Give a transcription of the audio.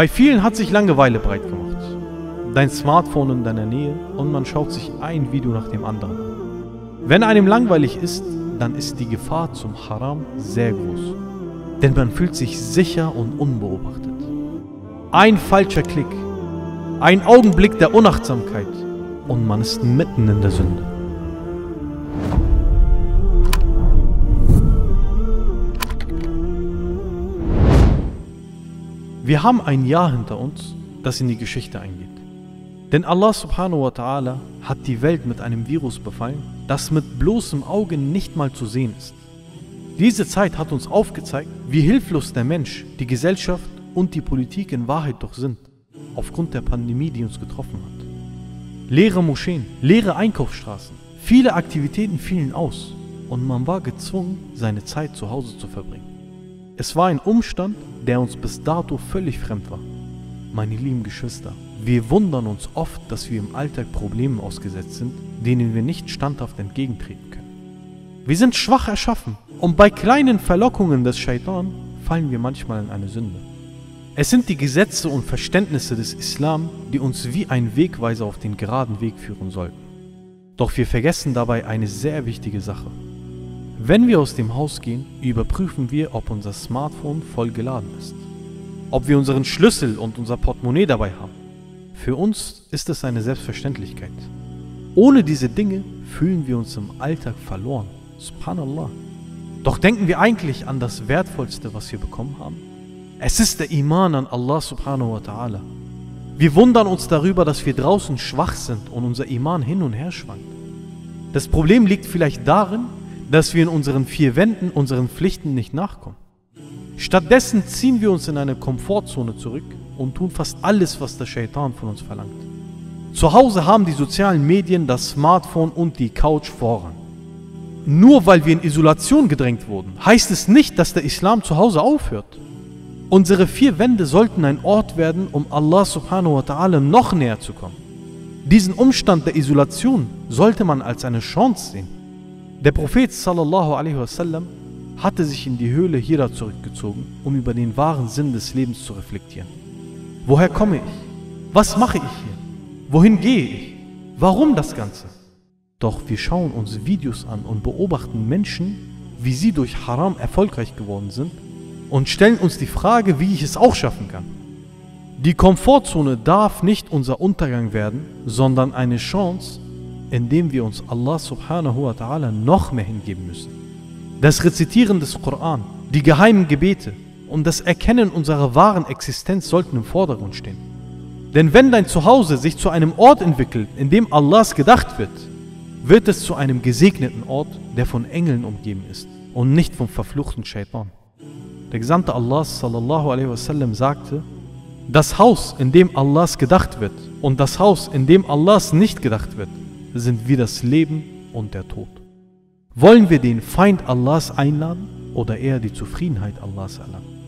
Bei vielen hat sich Langeweile breit gemacht. Dein Smartphone in deiner Nähe und man schaut sich ein Video nach dem anderen an. Wenn einem langweilig ist, dann ist die Gefahr zum Haram sehr groß. Denn man fühlt sich sicher und unbeobachtet. Ein falscher Klick, ein Augenblick der Unachtsamkeit und man ist mitten in der Sünde. Wir haben ein Jahr hinter uns, das in die Geschichte eingeht. Denn Allah Subhanahu Wa Taala hat die Welt mit einem Virus befallen, das mit bloßem Auge nicht mal zu sehen ist. Diese Zeit hat uns aufgezeigt, wie hilflos der Mensch, die Gesellschaft und die Politik in Wahrheit doch sind, aufgrund der Pandemie, die uns getroffen hat. Leere Moscheen, leere Einkaufsstraßen, viele Aktivitäten fielen aus und man war gezwungen, seine Zeit zu Hause zu verbringen. Es war ein Umstand, der uns bis dato völlig fremd war. Meine lieben Geschwister, wir wundern uns oft, dass wir im Alltag Problemen ausgesetzt sind, denen wir nicht standhaft entgegentreten können. Wir sind schwach erschaffen und bei kleinen Verlockungen des Shaytan fallen wir manchmal in eine Sünde. Es sind die Gesetze und Verständnisse des Islam, die uns wie ein Wegweiser auf den geraden Weg führen sollten. Doch wir vergessen dabei eine sehr wichtige Sache. Wenn wir aus dem Haus gehen, überprüfen wir, ob unser Smartphone voll geladen ist, ob wir unseren Schlüssel und unser Portemonnaie dabei haben. Für uns ist es eine Selbstverständlichkeit. Ohne diese Dinge fühlen wir uns im Alltag verloren. Subhanallah. Doch denken wir eigentlich an das Wertvollste, was wir bekommen haben? Es ist der Iman an Allah Subhanahu Wa Taala. Wir wundern uns darüber, dass wir draußen schwach sind und unser Iman hin und her schwankt. Das Problem liegt vielleicht darin, dass wir in unseren vier Wänden unseren Pflichten nicht nachkommen. Stattdessen ziehen wir uns in eine Komfortzone zurück und tun fast alles, was der Shaitan von uns verlangt. Zu Hause haben die sozialen Medien, das Smartphone und die Couch Vorrang. Nur weil wir in Isolation gedrängt wurden, heißt es nicht, dass der Islam zu Hause aufhört. Unsere vier Wände sollten ein Ort werden, um Allah Subhanahu Wa Taala noch näher zu kommen. Diesen Umstand der Isolation sollte man als eine Chance sehen. Der Prophet sallallahu alayhi wasallam hatte sich in die Höhle Hira zurückgezogen, um über den wahren Sinn des Lebens zu reflektieren. Woher komme ich? Was mache ich hier? Wohin gehe ich? Warum das Ganze? Doch wir schauen uns Videos an und beobachten Menschen, wie sie durch Haram erfolgreich geworden sind und stellen uns die Frage, wie ich es auch schaffen kann. Die Komfortzone darf nicht unser Untergang werden, sondern eine Chance, indem wir uns Allah Subhanahu Wa Taala noch mehr hingeben müssen. Das Rezitieren des Koran, die geheimen Gebete und das Erkennen unserer wahren Existenz sollten im Vordergrund stehen. Denn wenn dein Zuhause sich zu einem Ort entwickelt, in dem Allahs gedacht wird, wird es zu einem gesegneten Ort, der von Engeln umgeben ist und nicht vom verfluchten Shaitan. Der Gesandte Allahs sallallahu alayhi wasallam sagte, das Haus, in dem Allahs gedacht wird und das Haus, in dem Allahs nicht gedacht wird, sind wie das Leben und der Tod. Wollen wir den Feind Allahs einladen oder eher die Zufriedenheit Allahs erlangen?